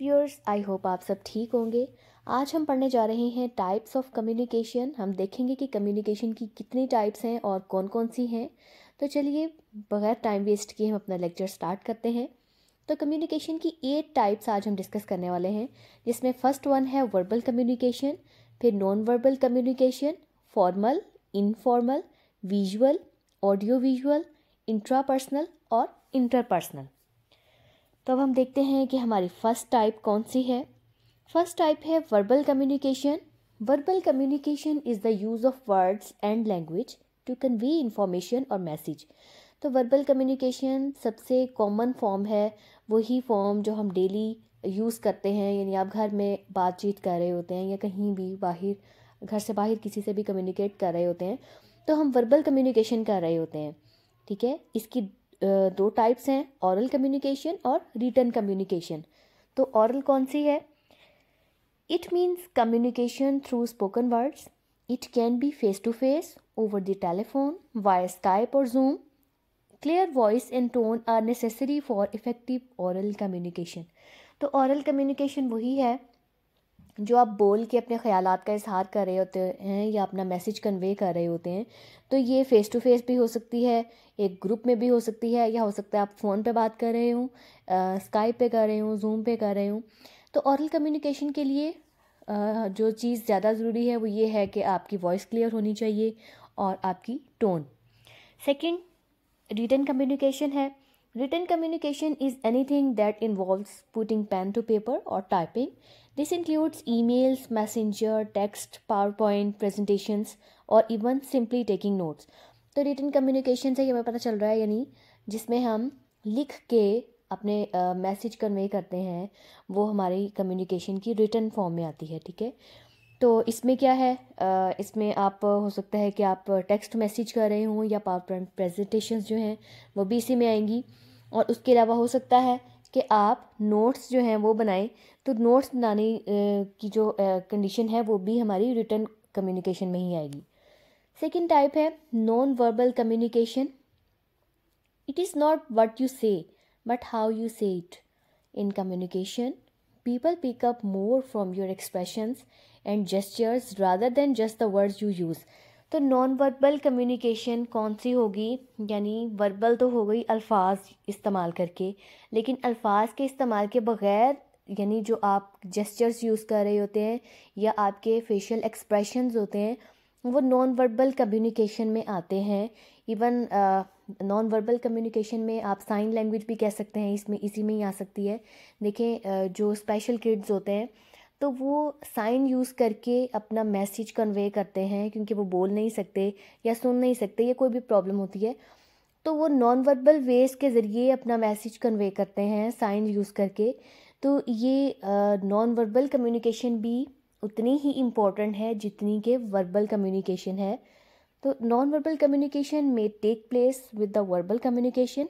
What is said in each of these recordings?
Viewers, I hope आप सब ठीक होंगे। आज हम पढ़ने जा रहे हैं टाइप्स ऑफ कम्युनिकेशन। हम देखेंगे कि कम्युनिकेशन की कितनी टाइप्स हैं और कौन कौन सी हैं। तो चलिए बगैर टाइम वेस्ट किए हम अपना लेक्चर स्टार्ट करते हैं। तो कम्युनिकेशन की 8 टाइप्स आज हम डिस्कस करने वाले हैं, जिसमें फर्स्ट वन है वर्बल कम्युनिकेशन, फिर non verbal communication, formal, informal, visual, audio visual, intrapersonal और इंटरपर्सनल। तो अब हम देखते हैं कि हमारी फर्स्ट टाइप कौन सी है। फर्स्ट टाइप है verbal communication. Verbal communication is the use of words and language to convey information और मैसेज। तो वर्बल कम्युनिकेशन सबसे कॉमन फॉर्म है, वही फॉर्म जो हम डेली यूज़ करते हैं। यानी आप घर में बातचीत कर रहे होते हैं या कहीं भी बाहर, घर से बाहर किसी से भी कम्युनिकेट कर रहे होते हैं, तो हम वर्बल कम्युनिकेशन कर रहे होते हैं। ठीक है, इसकी 2 टाइप्स हैं, ऑरल कम्युनिकेशन और रिटन कम्युनिकेशन। तो ऑरल कौन सी है? It means communication through spoken words. It can be face to face, over the telephone, via Skype और Zoom. Clear voice and tone are necessary for effective oral communication. तो oral communication वही है जो आप बोल के अपने ख्यालात का इजहार कर रहे होते हैं या अपना मैसेज कन्वे कर रहे होते हैं। तो ये फ़ेस टू फेस भी हो सकती है, एक ग्रुप में भी हो सकती है, या हो सकता है आप फ़ोन पे बात कर रहे हो, स्काइप पे कर रहे हो, जूम पे कर रहे हो। तो ऑरल कम्युनिकेशन के लिए जो चीज़ ज़्यादा ज़रूरी है वो ये है कि आपकी वॉइस क्लियर होनी चाहिए और आपकी टोन। सेकेंड रिटन कम्युनिकेशन है। Written communication is anything that involves putting pen to paper or typing. This includes emails, messenger, text, PowerPoint presentations और even simply taking notes. तो written communication से ये हमें पता चल रहा है, यानी जिसमें हम लिख के अपने मैसेज कन्वे करते हैं, वो हमारी कम्युनिकेशन की रिटन फॉर्म में आती है। ठीक है, तो इसमें क्या है, इसमें आप हो सकता है कि आप टेक्स्ट मैसेज कर रहे हों या पावर पॉइंट प्रेजेंटेशंस जो हैं वो भी इसी में आएंगी। और उसके अलावा हो सकता है कि आप नोट्स जो हैं वो बनाएं। तो नोट्स बनाने की जो कंडीशन है वो भी हमारी रिटन कम्युनिकेशन में ही आएगी। सेकंड टाइप है non verbal communication. It is not what you say but how you say it. In communication people pick up more from your expressions and gestures rather than just the words you use. तो non verbal communication कौन सी होगी? यानी verbal तो हो गई अल्फाज इस्तेमाल करके, लेकिन अल्फाज के इस्तेमाल के बग़ैर, यानी जो आप जेस्चर्स यूज़ कर रहे होते हैं या आपके फेशियल एक्सप्रेशंस होते हैं, वो नॉन वर्बल कम्युनिकेशन में आते हैं। इवन नॉन वर्बल कम्युनिकेशन में आप साइन लैंग्वेज भी कह सकते हैं, इसमें इसी में ही आ सकती है। देखें जो स्पेशल किड्स होते हैं तो वो साइन यूज़ करके अपना मैसेज कन्वे करते हैं, क्योंकि वो बोल नहीं सकते या सुन नहीं सकते या कोई भी प्रॉब्लम होती है, तो वो नॉन वर्बल वेज के ज़रिए अपना मैसेज कन्वे करते हैं साइन यूज़ करके। तो ये नॉन वर्बल कम्युनिकेशन भी उतनी ही इम्पॉर्टेंट है जितनी के वर्बल कम्युनिकेशन है। तो नॉन वर्बल कम्युनिकेशन में take place with the verbal communication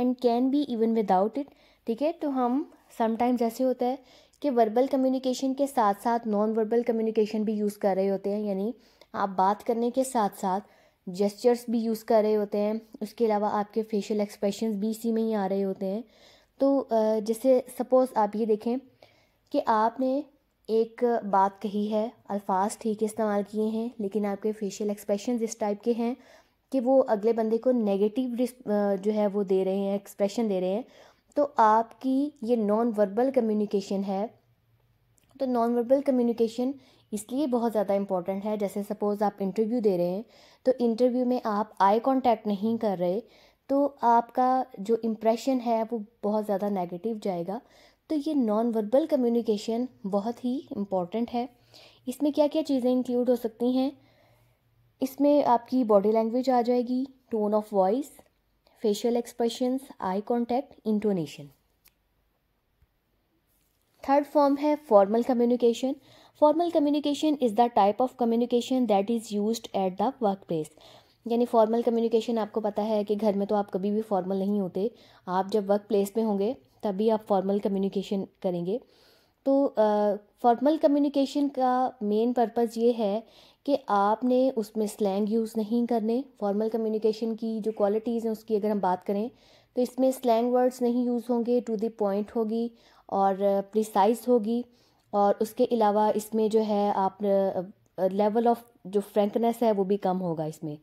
and can be even without it. ठीक है, तो हम समटाइम्स ऐसे होता है कि वर्बल कम्युनिकेशन के साथ साथ नॉन वर्बल कम्युनिकेशन भी यूज़ कर रहे होते हैं, यानी आप बात करने के साथ साथ जेस्चर्स भी यूज़ कर रहे होते हैं, उसके अलावा आपके फेशियल एक्सप्रेशंस भी इसी में ही आ रहे होते हैं। तो जैसे सपोज़ आप ये देखें कि आपने एक बात कही है, अल्फाज ठीक इस्तेमाल किए हैं, लेकिन आपके फेशियल एक्सप्रेशंस इस टाइप के हैं कि वो अगले बंदे को नेगेटिव जो है वो दे रहे हैं, एक्सप्रेशन दे रहे हैं। तो आपकी ये नॉन वर्बल कम्युनिकेशन है। तो नॉन वर्बल कम्युनिकेशन इसलिए बहुत ज़्यादा इम्पॉर्टेंट है। जैसे सपोज़ आप इंटरव्यू दे रहे हैं, तो इंटरव्यू में आप आई कॉन्टैक्ट नहीं कर रहे, तो आपका जो इम्प्रेशन है वो बहुत ज़्यादा नेगेटिव जाएगा। तो ये नॉन वर्बल कम्युनिकेशन बहुत ही इम्पॉर्टेंट है। इसमें क्या क्या चीज़ें इंक्लूड हो सकती हैं? इसमें आपकी बॉडी लैंग्वेज आ जाएगी, tone of voice, facial expressions, eye contact, intonation. Third form है formal communication. Formal communication is the type of communication that is used at the workplace. यानी फॉर्मल कम्युनिकेशन आपको पता है कि घर में तो आप कभी भी फॉर्मल नहीं होते, आप जब वर्क प्लेस में होंगे तभी आप फॉर्मल कम्युनिकेशन करेंगे। तो फॉर्मल कम्युनिकेशन का मेन पर्पस ये है कि आपने उसमें स्लैंग यूज़ नहीं करने। फॉर्मल कम्युनिकेशन की जो क्वालिटीज़ हैं उसकी अगर हम बात करें तो इसमें स्लैंग वर्ड्स नहीं यूज़ होंगे, टू द पॉइंट होगी और प्रिसाइज होगी। और उसके अलावा इसमें जो है आप लेवल ऑफ जो फ्रैंकनेस है वो भी कम होगा इसमें।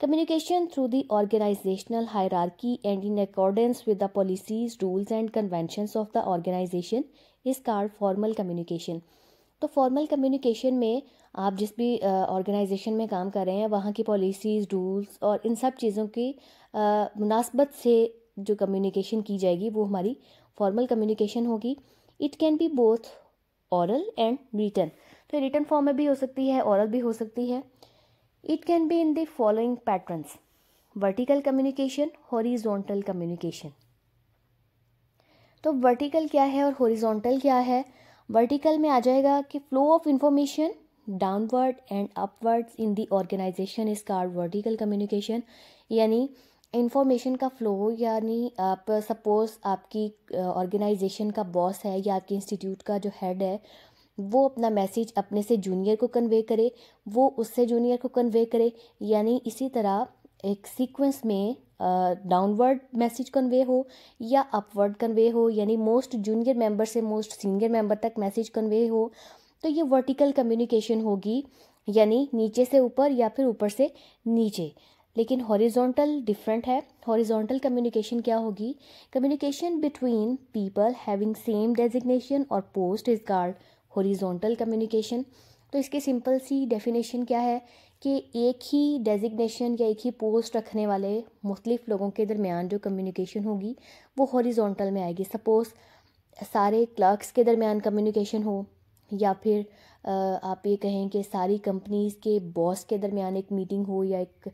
Communication through the organisational hierarchy and in accordance with the policies rules and conventions of the organisation is called formal communication. तो फॉर्मल कम्युनिकेशन में आप जिस भी ऑर्गेनाइजेशन में काम कर रहे हैं वहाँ की पॉलिसीज़, रूल्स और इन सब चीज़ों की मुनासबत से जो कम्युनिकेशन की जाएगी वो हमारी फॉर्मल कम्युनिकेशन होगी। It can be both oral and written, तो रिटन फॉर्म में भी हो सकती है, ऑरल भी हो सकती है। It can be in the following patterns: vertical communication, horizontal communication. तो वर्टिकल क्या है और हॉरिजॉन्टल क्या है? वर्टिकल में आ जाएगा कि flow of information downward and upwards in the organisation is called vertical communication. यानी इंफॉर्मेशन का फ्लो, यानी आप सपोज आपकी ऑर्गेनाइजेशन का बॉस है या आपके इंस्टीट्यूट का जो हेड है वो अपना मैसेज अपने से जूनियर को कन्वे करे, वो उससे जूनियर को कन्वे करे, यानी इसी तरह एक सीक्वेंस में डाउनवर्ड मैसेज कन्वे हो या अपवर्ड कन्वे हो, यानी मोस्ट जूनियर मेंबर से मोस्ट सीनियर मेंबर तक मैसेज कन्वे हो। तो ये वर्टिकल कम्युनिकेशन होगी, यानी नीचे से ऊपर या फिर ऊपर से नीचे। लेकिन हॉरिजॉन्टल डिफरेंट है। हॉरिजॉन्टल कम्युनिकेशन क्या होगी? Communication between people having same designation और post is called horizontal communication. तो इसकी सिंपल सी डेफिनेशन क्या है कि एक ही डेजिग्नेशन या एक ही पोस्ट रखने वाले मुख्तलिफ लोगों के दरमियान जो कम्युनिकेशन होगी वो हॉरिजॉन्टल में आएगी। सपोज़ सारे क्लर्क्स के दरमियान कम्युनिकेशन हो, या फिर आप ये कहें कि सारी कंपनीज़ के बॉस के दरमियान एक मीटिंग हो या एक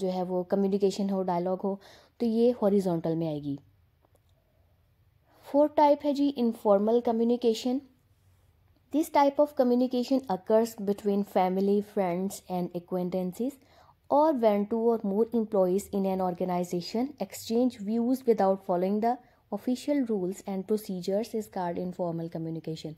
जो है वो कम्युनिकेशन हो, डायलॉग हो, तो ये हॉरिजॉन्टल में आएगी। 4 टाइप है जी informal communication. This type of communication occurs between family, friends and acquaintances or when two or more employees in an organization exchange views without following the official rules and procedures is called informal communication.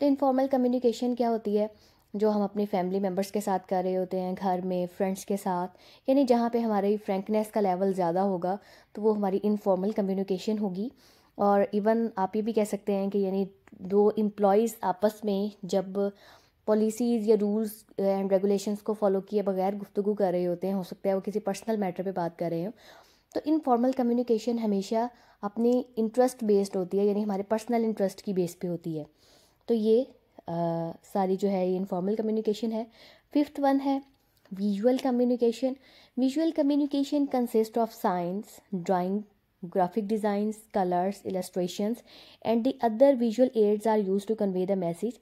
तो informal communication क्या होती है? जो हम अपने family members के साथ कर रहे होते हैं, घर में, friends के साथ, यानी जहाँ पे हमारी frankness का level ज़्यादा होगा तो वो हमारी informal communication होगी। और इवन आप ये भी कह सकते हैं कि यानी दो एम्प्लॉइज़ आपस में जब पॉलिसीज़ या रूल्स एंड रेगुलेशंस को फॉलो किए बगैर गुफ्तगू कर रहे होते हैं, हो सकता है वो किसी पर्सनल मैटर पे बात कर रहे हो, तो इनफॉर्मल कम्युनिकेशन हमेशा अपनी इंटरेस्ट बेस्ड होती है, यानी हमारे पर्सनल इंटरेस्ट की बेस पे होती है। तो ये सारी जो है ये इनफॉर्मल कम्युनिकेशन है। 5th वन है visual communication. Visual communication consist of signs, drawing, graphic designs, colors, illustrations and the other visual aids are used to convey the message.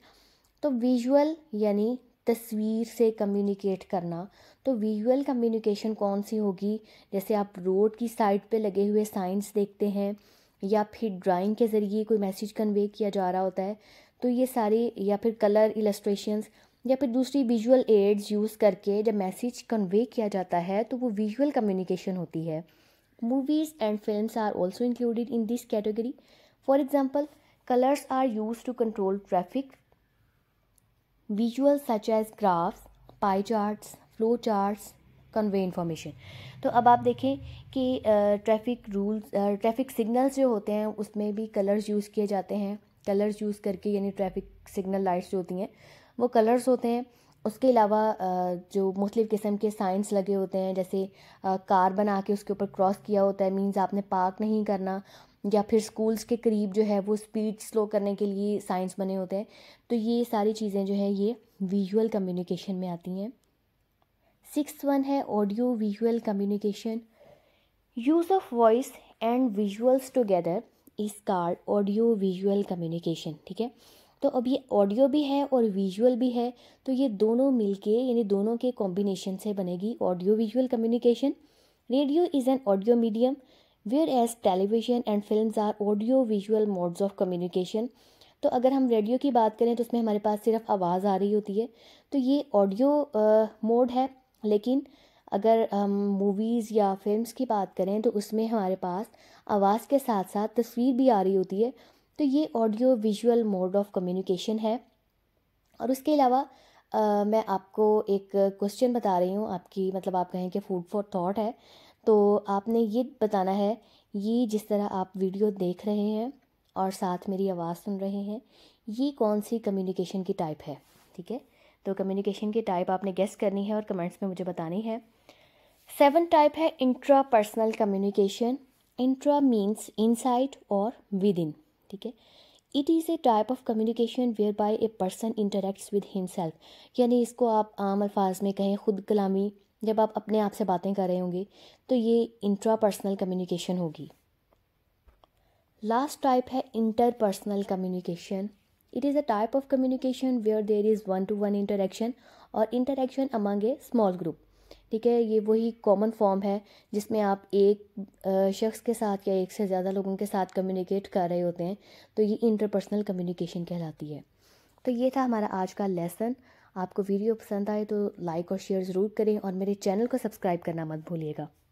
तो visual यानी तस्वीर से communicate करना। तो visual communication कौन सी होगी? जैसे आप रोड की साइड पे लगे हुए साइंस देखते हैं, या फिर ड्राइंग के ज़रिए कोई मैसेज कन्वे किया जा रहा होता है, तो ये सारे, या फिर कलर, illustrations या फिर दूसरी visual aids यूज़ करके जब मैसेज कन्वे किया जाता है तो वो visual communication होती है। Movies and films are also included in this category. For example, colors are used to control traffic. Visuals such as graphs, pie charts, flow charts convey information. तो अब आप देखें कि ट्रैफिक रूल्स, ट्रैफिक सिग्नल्स जो होते हैं उसमें भी कलर्स यूज़ किए जाते हैं। कलर्स यूज़ करके, यानी ट्रैफिक सिग्नल लाइट्स जो होती हैं वो कलर्स होते हैं। उसके अलावा जो मुख्तलिफ़ किस्म के साइंस लगे होते हैं, जैसे कार बना के उसके ऊपर क्रॉस किया होता है, मींस आपने पार्क नहीं करना, या फिर स्कूल्स के करीब जो है वो स्पीड स्लो करने के लिए साइंस बने होते हैं। तो ये सारी चीज़ें जो है ये विजुअल कम्युनिकेशन में आती हैं। 6th वन है audio visual communication. Use of voice and visuals together is called audio visual communication. ठीक है, तो अब ये ऑडियो भी है और विजुअल भी है, तो ये दोनों मिलके, यानी दोनों के कॉम्बिनेशन से बनेगी audio visual communication. Radio is an audio medium whereas television and films are audio visual modes of communication. तो अगर हम रेडियो की बात करें तो उसमें हमारे पास सिर्फ आवाज़ आ रही होती है, तो ये ऑडियो मोड है। लेकिन अगर हम मूवीज़ या फिल्म्स की बात करें तो उसमें हमारे पास आवाज़ के साथ साथ तस्वीर भी आ रही होती है, तो ये audio visual mode of communication है। और उसके अलावा मैं आपको एक क्वेश्चन बता रही हूँ, आपकी मतलब आप कहें कि फूड फॉर थॉट है, तो आपने ये बताना है, ये जिस तरह आप वीडियो देख रहे हैं और साथ मेरी आवाज़ सुन रहे हैं, ये कौन सी कम्युनिकेशन की टाइप है। ठीक है, तो कम्युनिकेशन की टाइप आपने गेस करनी है और कमेंट्स में मुझे बतानी है। 7 टाइप है intra personal communication. Intra means inside और विद इन। ठीक है, it is a type of communication where by a person interacts with himself. यानी इसको आप आम अल्फाज में कहें खुद कलामी, जब आप अपने आप से बातें कर रहे होंगे तो ये इंट्रा पर्सनल कम्युनिकेशन होगी। लास्ट टाइप है inter personal communication. It is a type of communication where there is 1-to-1 interaction और interaction among a small group. ठीक है, ये वही कॉमन फॉर्म है जिसमें आप एक शख्स के साथ या एक से ज़्यादा लोगों के साथ कम्युनिकेट कर रहे होते हैं, तो ये इंटरपर्सनल कम्युनिकेशन कहलाती है। तो ये था हमारा आज का लेसन। आपको वीडियो पसंद आए तो लाइक और शेयर ज़रूर करें और मेरे चैनल को सब्सक्राइब करना मत भूलिएगा।